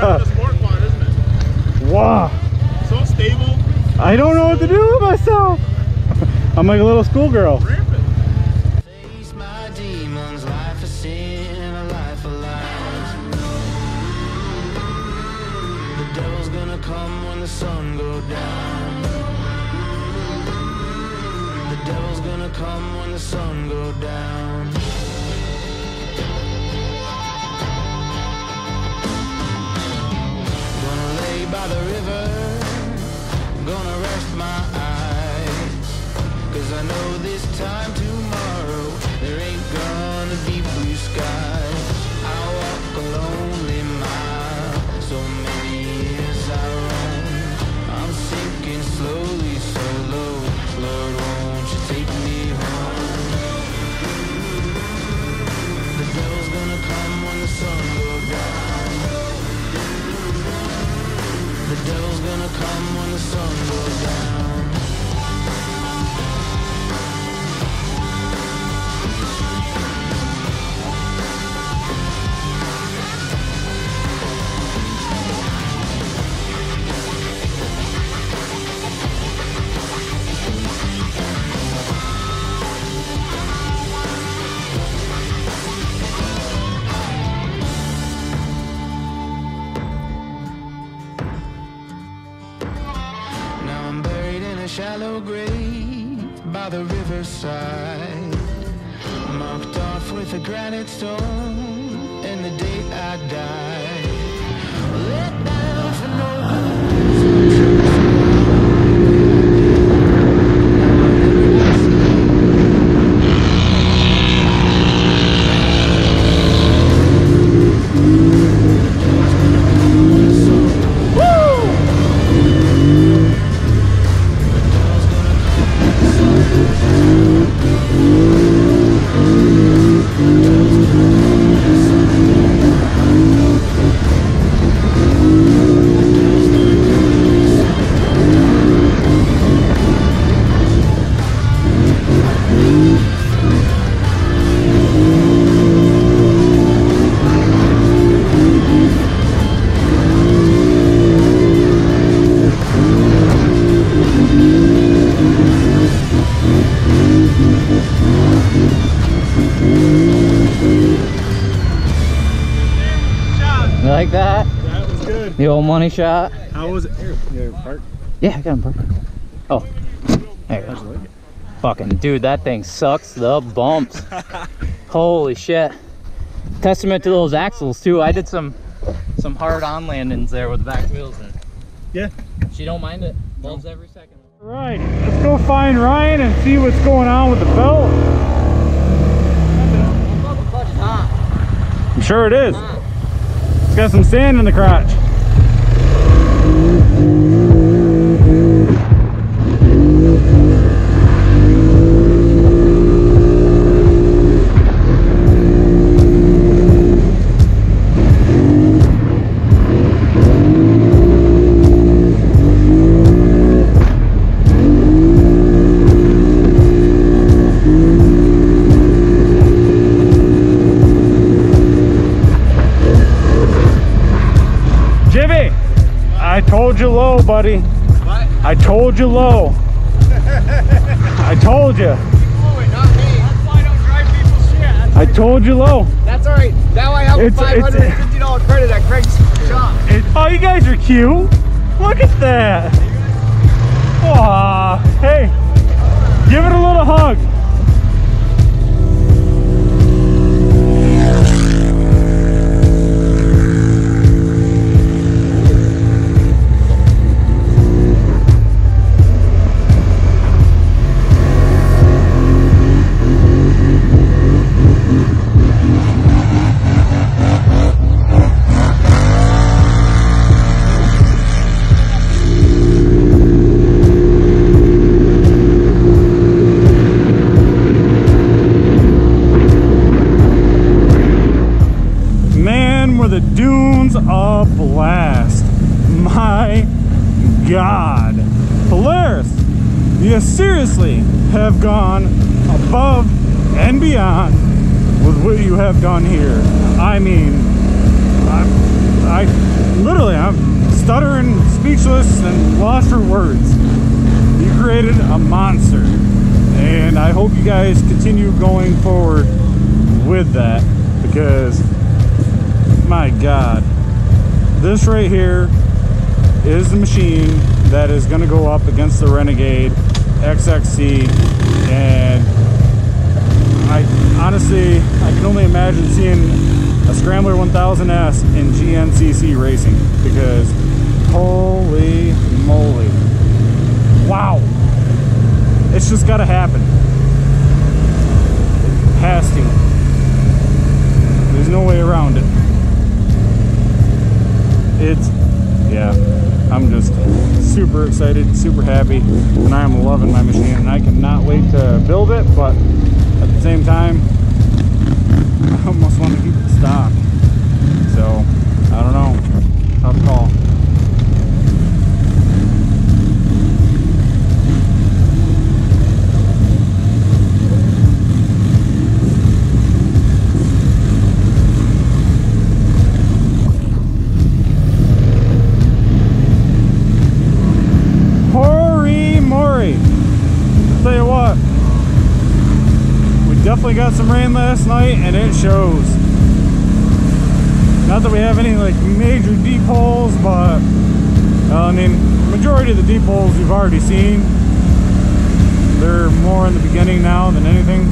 better than the sport quad, isn't it? Wow. So stable. I don't know what to do with myself. I'm like a little schoolgirl. Rampant. Face my demons, life is sin, a life of lies. The devil's gonna come when the sun goes down. The devil's gonna come when the sun goes down. Gonna lay by the river, gonna rest my eyes, 'cause I know this time tomorrow there ain't gonna be blue skies. I walk a lonely mile, so many years I roam, I'm sinking slowly so low. Lord, won't you take me home? The devil's gonna come when the sun goes down. The devil's gonna come when the sun goes down. Shallow grave by the riverside, marked off with a granite stone, and the date I died. Let down for no good. Like that. That was good. The old money shot. How was it? Here, park? Yeah, I got him parked. Oh, there you go. Fucking dude, that thing sucks the bumps. Holy shit. Testament to those axles too. I did some hard on landings there with the back wheels in. Yeah. She don't mind it. Loves every second. All right, let's go find Ryan and see what's going on with the belt. I'm sure it is. It's got some sand in the crotch. You low, buddy. What? I told you low. I told you. Oh, not me. That's why I don't drive people's shit. That's I told you low. That's all right. Now I have a $550 credit at Craig's shop. Oh, you guys are cute. Look at that. Aw, hey, give it a little hug. A blast. My God. Polaris, you seriously have gone above and beyond with what you have done here. I mean, I'm stuttering, speechless, and lost for words. You created a monster, and I hope you guys continue going forward with that, because my God, this right here is the machine that is going to go up against the Renegade XXC, and I honestly, I can only imagine seeing a Scrambler 1000S in GNCC racing, because holy moly, wow, it's just got to happen. It has to. There's no way around it. Yeah, I'm just super excited, super happy, and I'm loving my machine, and I cannot wait to build it, but at the same time, I almost want to keep it stock. So, I don't know, tough call. Definitely got some rain last night, and it shows. Not that we have any like major deep holes, but I mean, the majority of the deep holes you've already seen. They're more in the beginning now than anything.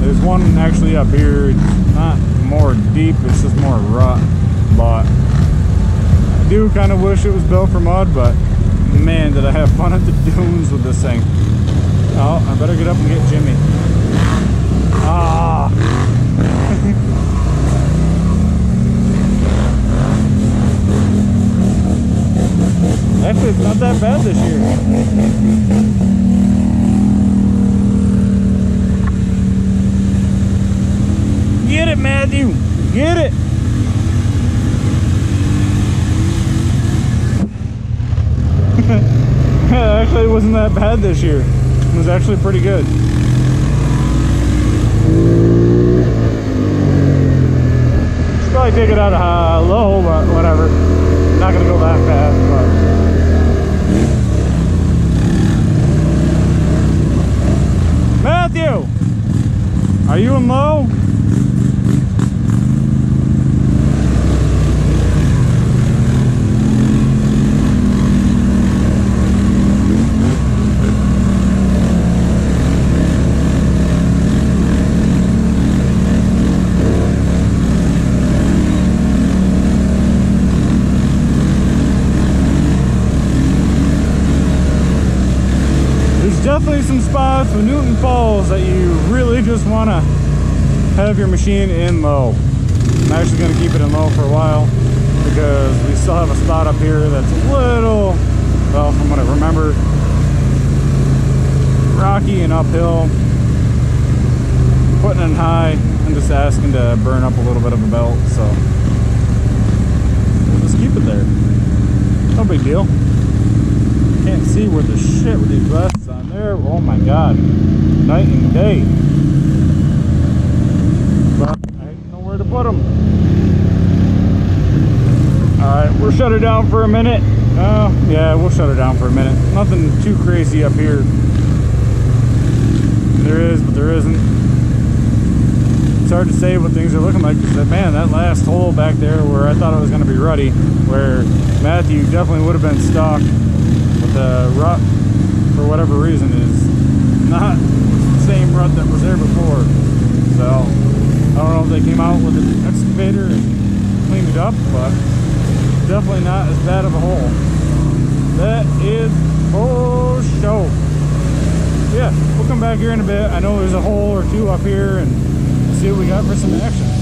There's one actually up here. It's not more deep, it's just more rock. But I do kind of wish it was built for mud, but man, did I have fun at the dunes with this thing. Oh, I better get up and get Jimmy. Ah. Actually, it's not that bad this year. Get it, Matthew! Get it! Actually, it wasn't that bad this year. It was actually pretty good. Probably take it out low, but whatever. Not gonna go that fast, but Matthew, are you in low? Definitely some spots with Newton Falls that you really just want to have your machine in low. I'm actually going to keep it in low for a while, because we still have a spot up here that's a little, well, from what I remember, rocky and uphill. Putting it in high and just asking to burn up a little bit of a belt, so we'll just keep it there. No big deal. Can't see where the shit with these glasses on there. Oh my God, night and day. But I didn't know where to put them. All right, we'll shut her down for a minute. Oh yeah, we'll shut her down for a minute. Nothing too crazy up here. There is, but there isn't. It's hard to say what things are looking like, because man, that last hole back there where I thought I was going to be ruddy, where Matthew definitely would have been stuck. The rut, for whatever reason, is not the same rut that was there before. So I don't know if they came out with an excavator and cleaned it up, but definitely not as bad of a hole. That is for sure. Yeah, we'll come back here in a bit. I know there's a hole or two up here and see what we got for some action.